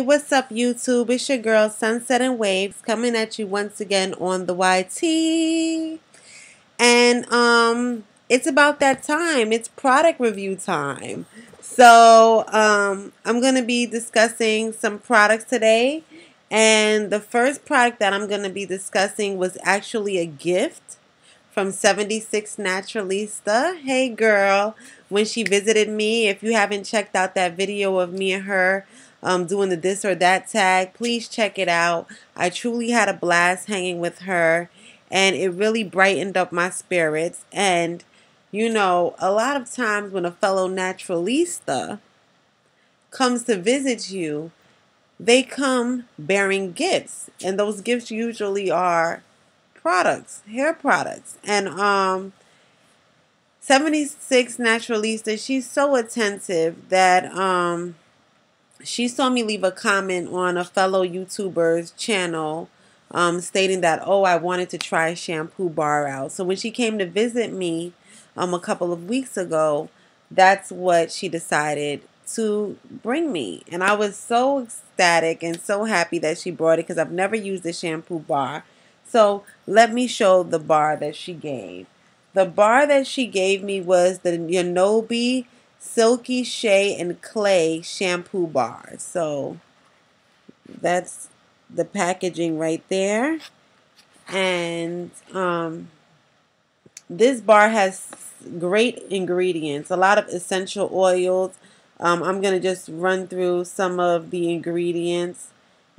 Hey, what's up YouTube? It's your girl Sunset and Waves coming at you once again on the YT. And it's about that time. It's product review time. So I'm going to be discussing some products today. And the first product that I'm going to be discussing was actually a gift from 76 Naturalista. Hey girl, when she visited me, if you haven't checked out that video of me and her doing the this or that tag, please check it out. I truly had a blast hanging with her, and it really brightened up my spirits. And you know, a lot of times when a fellow naturalista comes to visit you, they come bearing gifts, and those gifts usually are products, hair products. And 76 Naturalista, she's so attentive that she saw me leave a comment on a fellow YouTuber's channel stating that, oh, I wanted to try a shampoo bar out. So when she came to visit me a couple of weeks ago, that's what she decided to bring me. And I was so ecstatic and so happy that she brought it because I've never used a shampoo bar. So let me show the bar that she gave. The bar that she gave me was the Ynobe Silky Shea and Clay shampoo bar. So that's the packaging right there. And this bar has great ingredients, a lot of essential oils. I'm going to just run through some of the ingredients.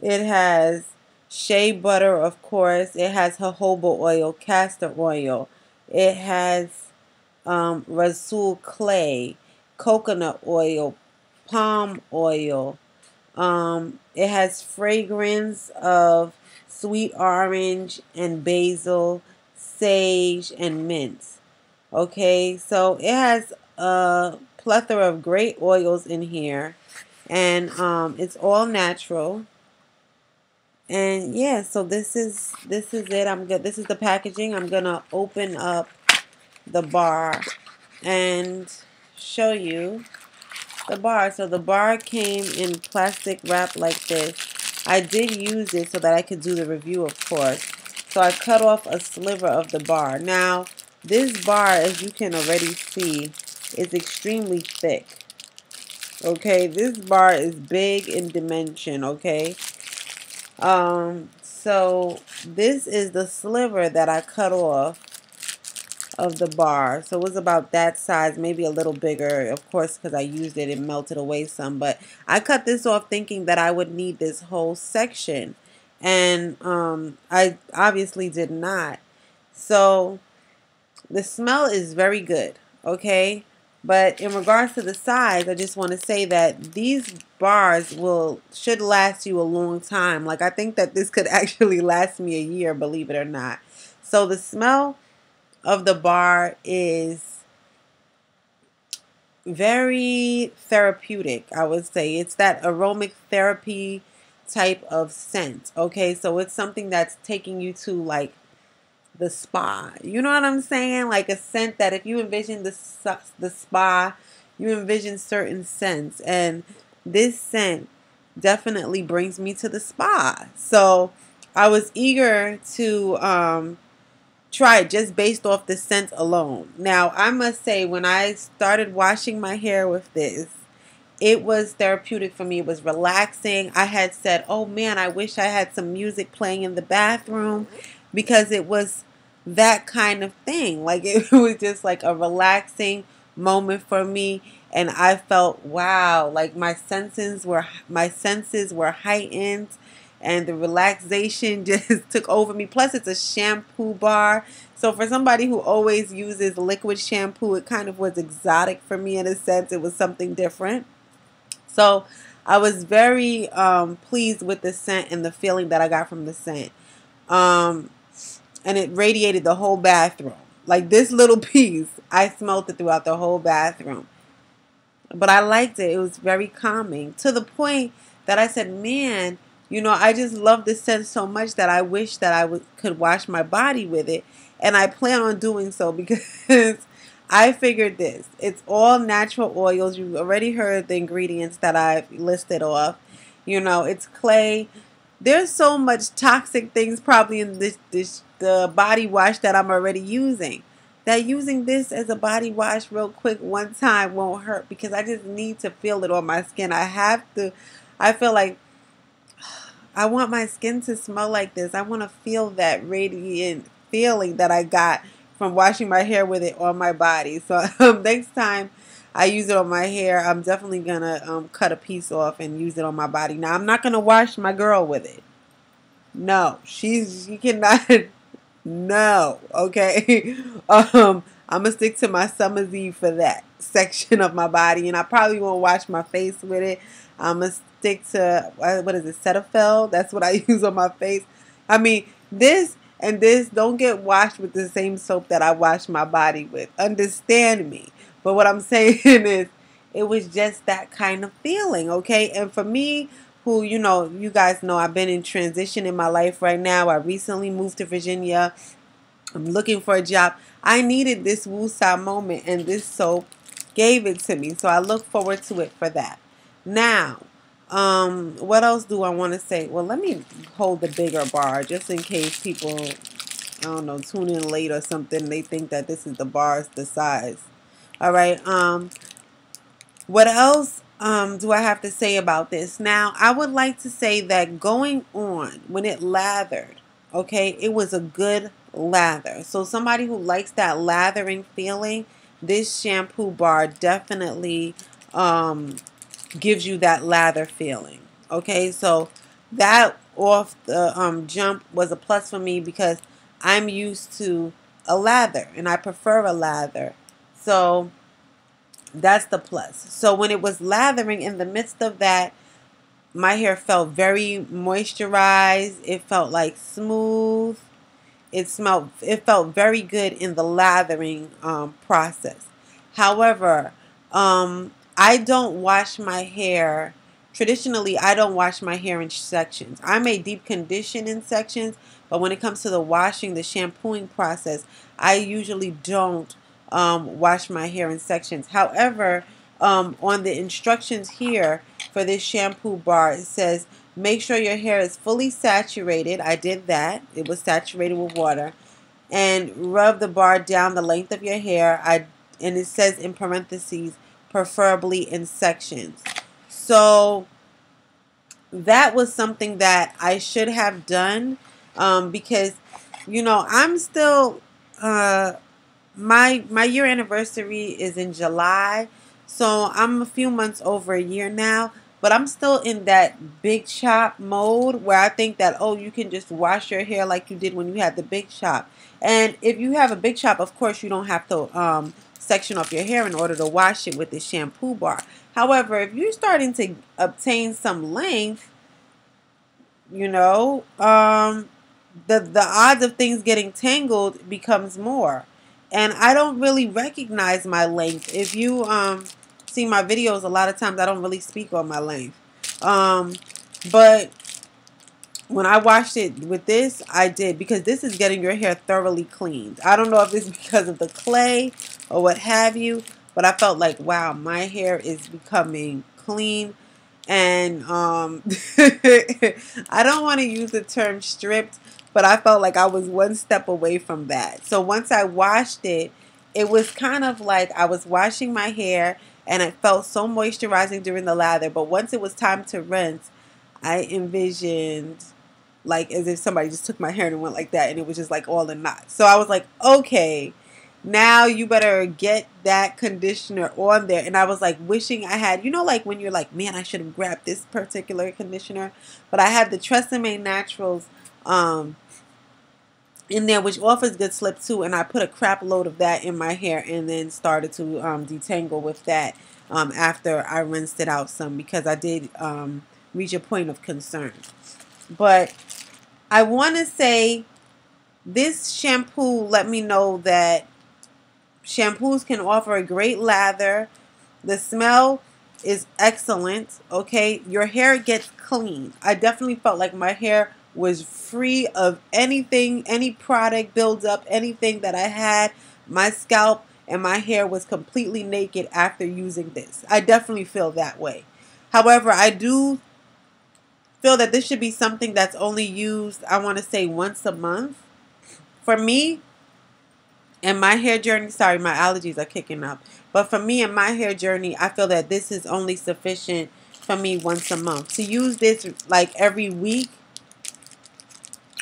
It has shea butter, of course. It has jojoba oil, castor oil. It has rasool clay, coconut oil, palm oil. It has fragrance of sweet orange and basil, sage, and mint. Okay, so it has a plethora of great oils in here, and it's all natural. And yeah, so this is it. This is the packaging. I'm gonna open up the bar and show you the bar. So the bar came in plastic wrap like this. I did use it so that I could do the review, of course. So I cut off a sliver of the bar. Now this bar, as you can already see, is extremely thick. Okay, this bar is big in dimension. Okay, so this is the sliver that I cut off of the bar. So it was about that size, maybe a little bigger, of course, because I used it, it melted away some. But I cut this off thinking that I would need this whole section, and I obviously did not. So the smell is very good, okay? But in regards to the size, I just want to say that these bars should last you a long time. Like, I think that this could actually last me a year, believe it or not. So the smell of the bar is very therapeutic, I would say. It's that aromatic therapy type of scent. Okay, so it's something that's taking you to like the spa. You know what I'm saying? Like a scent that if you envision the spa, you envision certain scents, and this scent definitely brings me to the spa. So I was eager to try it just based off the scent alone. Now, I must say, when I started washing my hair with this, it was therapeutic for me. It was relaxing. I had said, oh man, I wish I had some music playing in the bathroom, because it was that kind of thing. Like, it was just like a relaxing moment for me, and I felt, wow, like my senses were heightened, and the relaxation just took over me. Plus, it's a shampoo bar. So for somebody who always uses liquid shampoo, it kind of was exotic for me in a sense. It was something different. So I was very pleased with the scent and the feeling that I got from the scent. And it radiated the whole bathroom. Like, this little piece, I smelled it throughout the whole bathroom. But I liked it. It was very calming, to the point that I said, man, you know, I just love this scent so much that I wish that I could wash my body with it. And I plan on doing so, because I figured this. It's all natural oils. You've already heard the ingredients that I've listed off. you know, it's clay. There's so much toxic things probably in the body wash that I'm already using, that using this as a body wash real quick one time won't hurt, because I just need to feel it on my skin. I have to. I feel like I want my skin to smell like this. I want to feel that radiant feeling that I got from washing my hair with it on my body. So next time I use it on my hair, I'm definitely going to cut a piece off and use it on my body. Now, I'm not going to wash my girl with it. No, she cannot. No, okay. I'm going to stick to my Summer's Eve for that section of my body, and I probably won't wash my face with it. I'm going to stick to, what is it, Cetaphil? That's what I use on my face. I mean, this and this don't get washed with the same soap that I wash my body with. Understand me. But what I'm saying is, it was just that kind of feeling, okay? And for me, who, you know, you guys know I've been in transition in my life right now. I recently moved to Virginia. I'm looking for a job. I needed this woo-sah moment, and this soap gave it to me. So I look forward to it for that. Now, what else do I want to say? Well, let me hold the bigger bar just in case people, I don't know, tune in late or something. They think that this is the bar's the size. All right, what else do I have to say about this? Now, I would like to say that going on, when it lathered, okay, it was a good lather. So somebody who likes that lathering feeling, this shampoo bar definitely gives you that lather feeling, okay? So that off the jump was a plus for me, because I'm used to a lather, and I prefer a lather. So that's the plus. So when it was lathering, in the midst of that, my hair felt very moisturized. It felt like smooth. It smelled. It felt very good in the lathering process. However, I don't wash my hair. Traditionally, I don't wash my hair in sections. I may deep condition in sections, but when it comes to the washing, the shampooing process, I usually don't wash my hair in sections. However, on the instructions here for this shampoo bar, it says make sure your hair is fully saturated. I did that. It was saturated with water. And rub the bar down the length of your hair. And it says in parentheses, preferably in sections. So that was something that I should have done, because, you know, I'm still... My year anniversary is in July, so I'm a few months over a year now, but I'm still in that big chop mode where I think that, oh, you can just wash your hair like you did when you had the big chop. And if you have a big chop, of course, you don't have to section off your hair in order to wash it with the shampoo bar. However, if you're starting to obtain some length, you know, the odds of things getting tangled becomes more. And I don't really recognize my length. If you see my videos, a lot of times I don't really speak on my length. But when I washed it with this, I did. Because this is getting your hair thoroughly cleaned. I don't know if it's because of the clay or what have you. But I felt like, wow, my hair is becoming clean. And I don't want to use the term stripped, but I felt like I was one step away from that. So once I washed it, it was kind of like I was washing my hair, and it felt so moisturizing during the lather. But once it was time to rinse, I envisioned like as if somebody just took my hair and went like that, and it was just like all in knots. So I was like, okay, now you better get that conditioner on there. And I was like wishing I had, you know, like when you're like, man, I should have grabbed this particular conditioner. But I had the Tresemme Naturals in there, which offers good slip too, and I put a crap load of that in my hair, and then started to detangle with that after I rinsed it out some, because I did reach a point of concern. But I want to say this shampoo let me know that shampoos can offer a great lather. The smell is excellent, okay? Your hair gets clean. I definitely felt like my hair was free of anything, any product buildup, anything that I had. My scalp and my hair was completely naked after using this. I definitely feel that way. However, I do feel that this should be something that's only used, I want to say, once a month. For me and my hair journey, sorry, my allergies are kicking up. But for me and my hair journey, I feel that this is only sufficient for me once a month. To use this like every week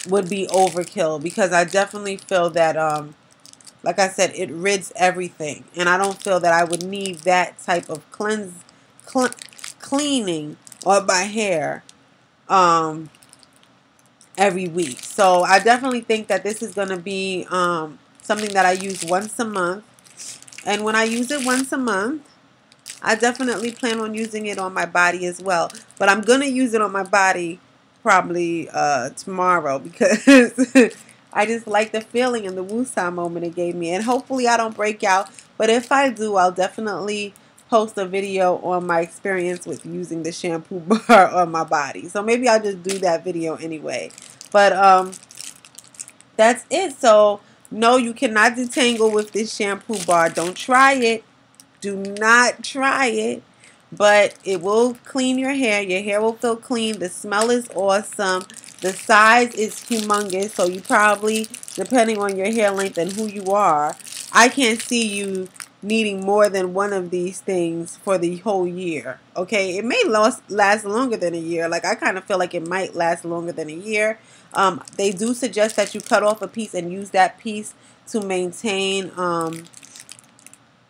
would be overkill, because I definitely feel that, like I said, it rids everything. And I don't feel that I would need that type of cleaning of my hair every week. So I definitely think that this is going to be something that I use once a month. And when I use it once a month, I definitely plan on using it on my body as well. But I'm going to use it on my body probably tomorrow, because I just like the feeling and the woosah moment it gave me. And hopefully I don't break out. But if I do, I'll definitely post a video on my experience with using the shampoo bar on my body. So maybe I'll just do that video anyway. But that's it. So no, you cannot detangle with this shampoo bar. Don't try it. Do not try it. But it will clean your hair. Your hair will feel clean. The smell is awesome. The size is humongous. So you probably, depending on your hair length and who you are, I can't see you needing more than one of these things for the whole year. Okay, it may last longer than a year. Like, I kind of feel like it might last longer than a year. They do suggest that you cut off a piece and use that piece to maintain,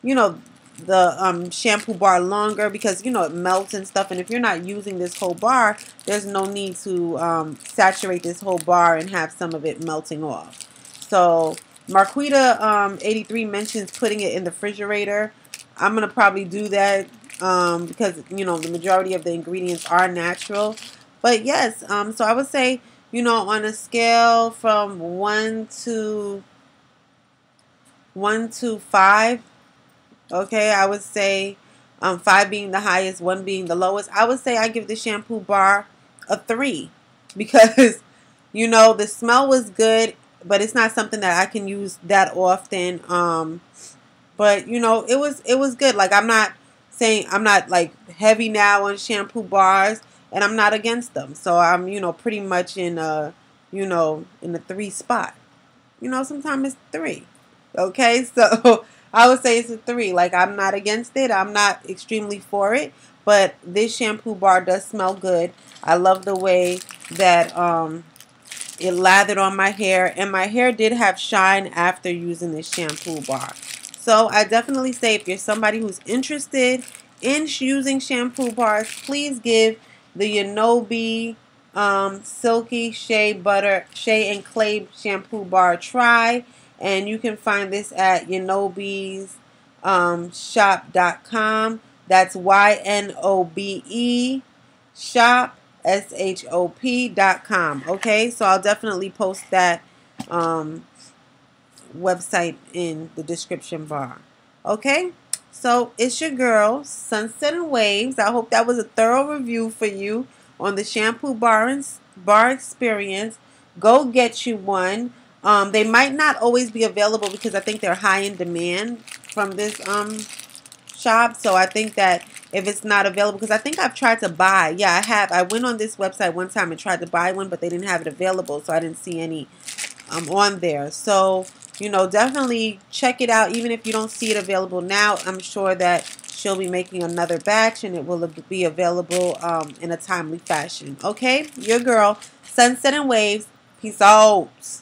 you know, the shampoo bar longer, because, you know, it melts and stuff. And if you're not using this whole bar, there's no need to saturate this whole bar and have some of it melting off. So Marquita 83 mentions putting it in the refrigerator. I'm going to probably do that because, you know, the majority of the ingredients are natural. But yes, so I would say, you know, on a scale from 1 to 5, okay, I would say 5 being the highest, 1 being the lowest. I would say I give the shampoo bar a 3, because, you know, the smell was good, but it's not something that I can use that often. But, you know, it was good. Like, I'm not saying, I'm not like heavy now on shampoo bars, and I'm not against them. So I'm, you know, pretty much in a, you know, in the 3 spot. You know, sometimes it's 3. Okay, so I would say it's a 3. Like, I'm not against it. I'm not extremely for it. But this shampoo bar does smell good. I love the way that it lathered on my hair, and my hair did have shine after using this shampoo bar. So I definitely say, if you're somebody who's interested in using shampoo bars, please give the Ynobe Silky Shea and Clay shampoo bar a try. And you can find this at ynobeshop.com. That's YNOBE shop. SHOP.com. Okay, so I'll definitely post that website in the description bar. Okay, so it's your girl, Sunset and Waves. I hope that was a thorough review for you on the shampoo bar experience. Go get you one. They might not always be available, because I think they're high in demand from this shop. So I think that if it's not available, because I think I've tried to buy, yeah, I have. I went on this website one time and tried to buy one, but they didn't have it available, so I didn't see any on there. So, you know, definitely check it out. Even if you don't see it available now, I'm sure that she'll be making another batch, and it will be available in a timely fashion. Okay, your girl, Sunset and Waves. Peace out.